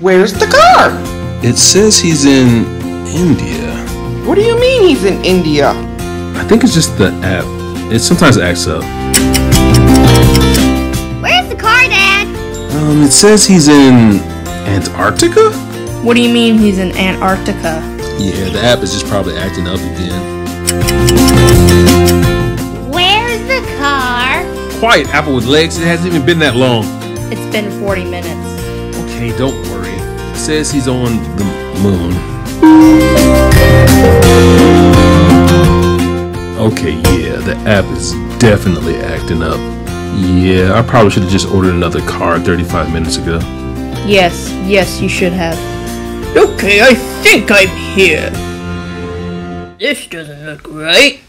Where's the car? It says he's in India. What do you mean he's in India? I think it's just the app. It sometimes acts up. Where's the car, Dad? It says he's in Antarctica? What do you mean he's in Antarctica? Yeah, the app is just probably acting up again. Where's the car? Quiet, Apple with legs. It hasn't even been that long. It's been 40 minutes. Okay, don't worry. It says he's on the moon. Okay, yeah, the app is definitely acting up. Yeah, I probably should have just ordered another car 35 minutes ago. Yes, you should have. Okay, I think I'm here. This doesn't look right.